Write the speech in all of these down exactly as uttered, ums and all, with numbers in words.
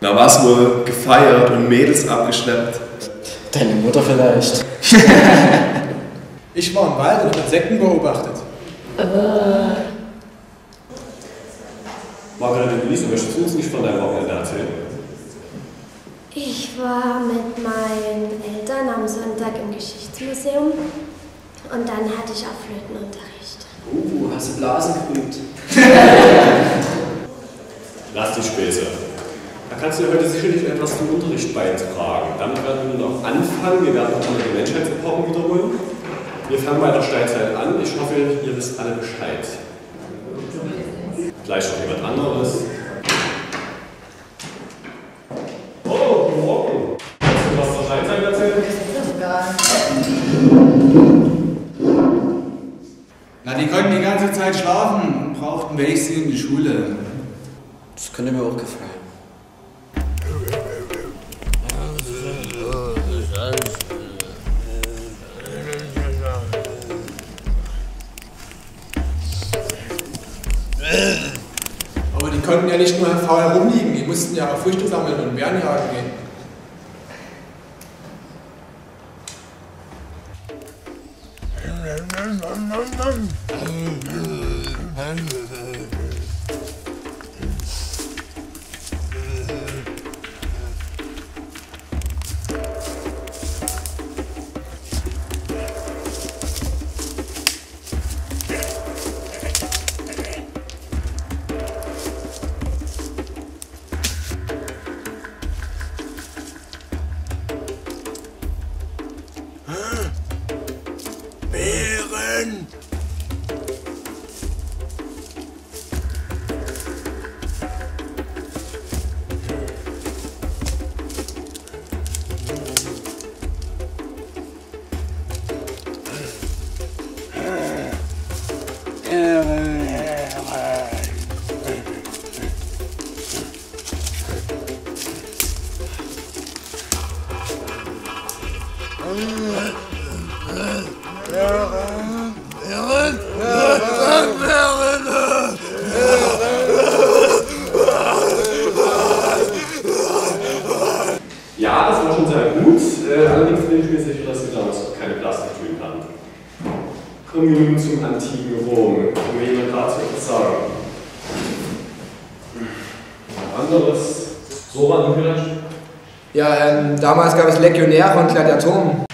Da war es wohl gefeiert und Mädels abgeschleppt. Deine Mutter vielleicht. Ich war im Wald und habe Insekten beobachtet. Äh. Margarete, Denise, möchtest du uns nicht von deinem Wochenende erzählen? Ich war mit meinen Eltern am Sonntag im Geschichtsmuseum und dann hatte ich auch Flötenunterricht. Uh, hast du Blasen geübt? Lass die Späße. Da kannst du ja heute sicherlich etwas zum Unterricht beitragen. Damit werden wir noch anfangen. Wir werden nochmal die Menschheitsepochen wiederholen. Wir fangen bei der Steinzeit an. Ich hoffe, ihr wisst alle Bescheid. Vielleicht noch jemand anderes. Oh, guten Morgen. Kannst du was zur Steinzeit erzählen? Na, die konnten die ganze Zeit schlafen und brauchten wenigstens in die Schule. Das könnte mir auch gefallen. Aber die konnten ja nicht nur faul herumliegen, die mussten ja auch Früchte sammeln und Bären jagen gehen. Ja, das war schon sehr gut. Allerdings bin ich mir sicher, dass wir damals noch keine Plastiktüten hatten. Kommen wir nun zum antiken Rom. Kann mir jemand dazu etwas sagen? Anderes. So war noch vielleicht? Ja, ähm, damals gab es Legionäre und Gladiatoren.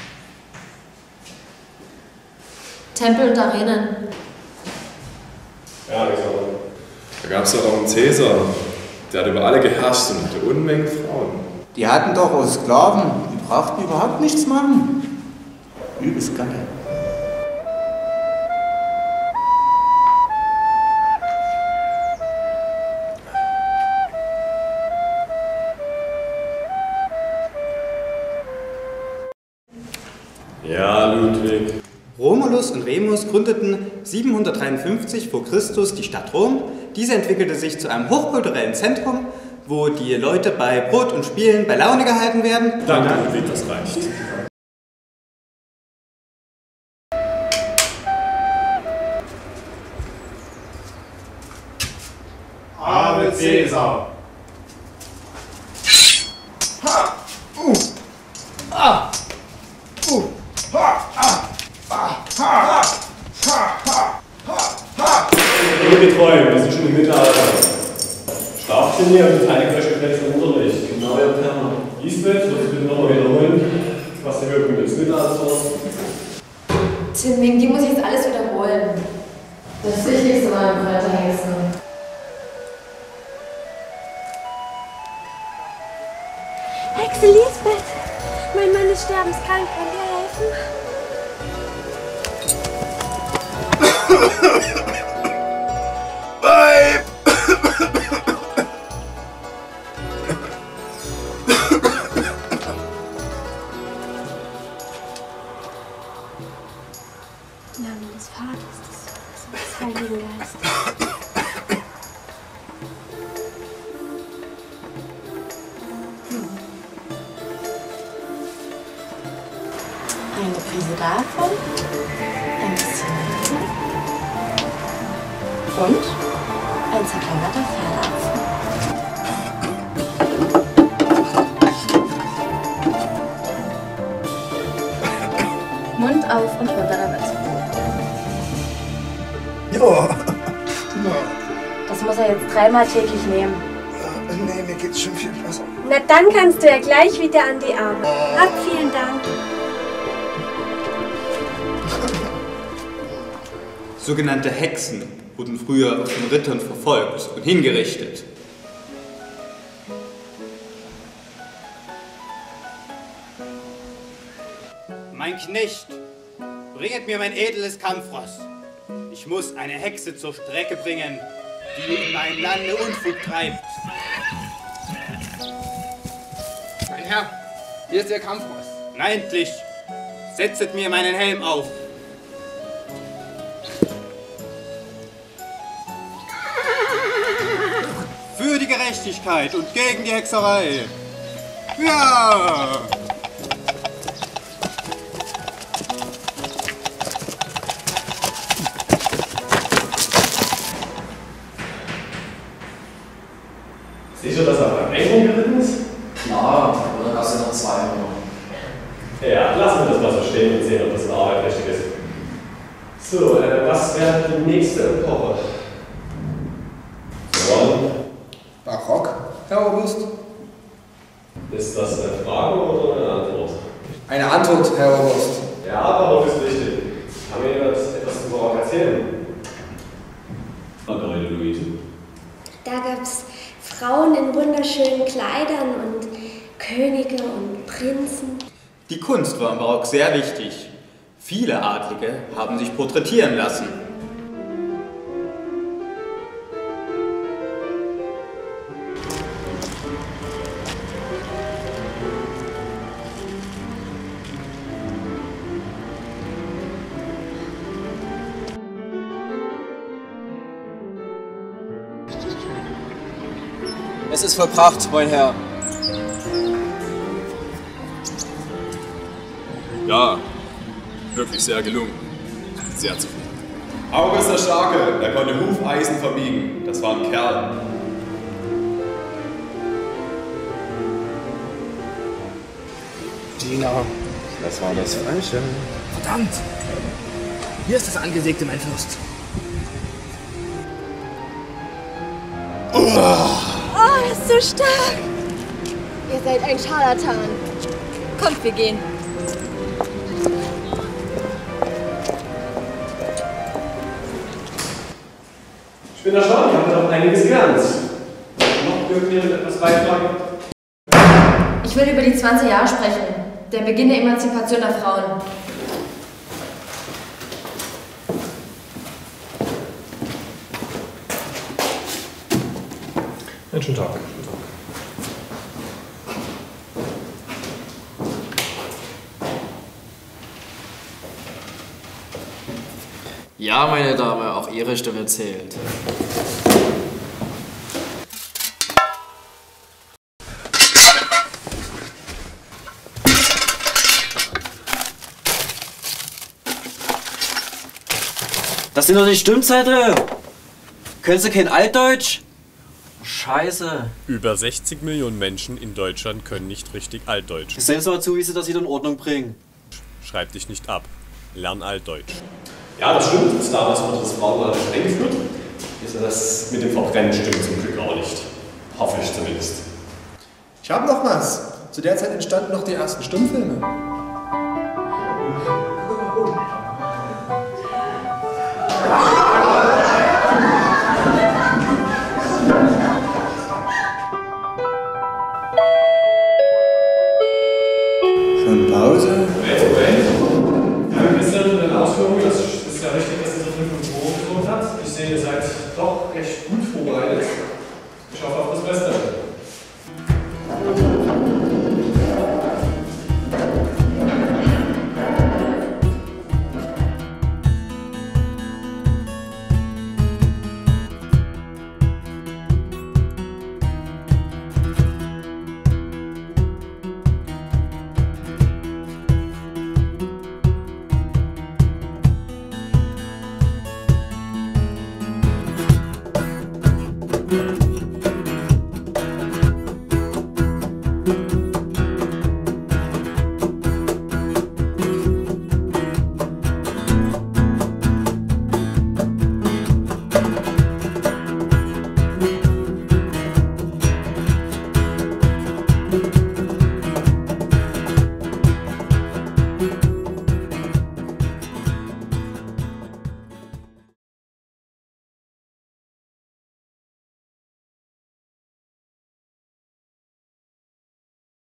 Tempel und Arenen. Ja, genau. Da gab es doch auch einen Cäsar. Der hat über alle geherrscht und hatte Unmengen Frauen. Die hatten doch auch Sklaven, die brauchten überhaupt nichts machen. Übelst geil. Ja, Ludwig. Romulus und Remus gründeten siebenhundertdreiundfünfzig vor Christus die Stadt Rom. Diese entwickelte sich zu einem hochkulturellen Zentrum, wo die Leute bei Brot und Spielen bei Laune gehalten werden. Danke, Ludwig, das reicht. Ave Caesar! Ha! Uh! Ah! Uh! Ha! Ah! Ah! Ha! Ha! Ha! Ha! Getreu, wir sind schon im Mittelalter. Schlaft denn hier und beteiligt euch gefälligst am Unterricht? Genau, ja, Perma. Lisbeth, ich will nochmal wiederholen, was der Höhepunkt des Mittelalters war. Tim Ming, die muss ich jetzt alles wiederholen. Das Wichtigste war im Fall der Hexe. Hexe Lisbeth! Mein Mann ist sterbenskrank, kann dir helfen? Bye! Im Namen des Vaters, des Heiligen Geistes. davon ein bisschen Mehl und ein zerkleinerter Fernerapfel. Mund auf und runter damit. Ja. Das muss er jetzt dreimal täglich nehmen. Nee, mir geht's schon viel besser. Na, dann kannst du ja gleich wieder an die Arme. Hab vielen Dank. Sogenannte Hexen wurden früher von Rittern verfolgt und hingerichtet. Mein Knecht, bringet mir mein edles Kampfross. Ich muss eine Hexe zur Strecke bringen, die in meinem Lande Unfug treibt. Mein Herr, hier ist Ihr Kampfross. Nein, endlich, setzet mir meinen Helm auf. Für die Gerechtigkeit und gegen die Hexerei. Ja! Siehst du, dass er beim Eingang geritten ist? Na, oder gab es ja noch zwei Euro. Ja, lassen wir das mal so stehen und sehen, ob das eine Arbeit richtig ist. So, äh, was wäre die nächste Epoche? Von? Barock, Herr August. Ist das eine Frage oder eine Antwort? Eine Antwort, Herr August. Ja, Barock ist wichtig. Kann mir jemand etwas zu Barock erzählen? Margarete Luise. Da gab es Frauen in wunderschönen Kleidern und Könige und Prinzen. Die Kunst war im Barock sehr wichtig. Viele Adlige haben sich porträtieren lassen. Es ist vollbracht, mein Herr. Ja, wirklich sehr gelungen. Sehr zufrieden. August der Starke, er konnte Hufeisen verbiegen. Das war ein Kerl. Dina, das war das Falsche. Verdammt! Hier ist das Angesägte, mein Fürst. Uah. Oh, das ist so stark! Ihr seid ein Scharlatan. Kommt, wir gehen. Ich bin erstaunt, ich habe doch einiges gelernt. Noch dürfen wir mit etwas beitragen. Ich will über die zwanzig Jahre sprechen. Der Beginn der Emanzipation der Frauen. Einen schönen Tag. Ja, meine Dame, auch Ihre Stimme zählt. Das sind doch nicht Stimmzettel! Können Sie kein Altdeutsch? Scheiße. Über sechzig Millionen Menschen in Deutschland können nicht richtig Altdeutsch. Ich sehe es aber zu, wie sie das wieder in Ordnung bringen. Schreib dich nicht ab. Lern Altdeutsch. Ja, das stimmt, dass damals wurde das Brauchwort eingeführt. Ist das mit dem Verbrennen stimmt zum Glück auch nicht. Hoffe ich zumindest. Ich habe noch was. Zu der Zeit entstanden noch die ersten Stummfilme. Ich sehe, ihr seid doch recht gut vorbereitet. Ich hoffe auf das Beste.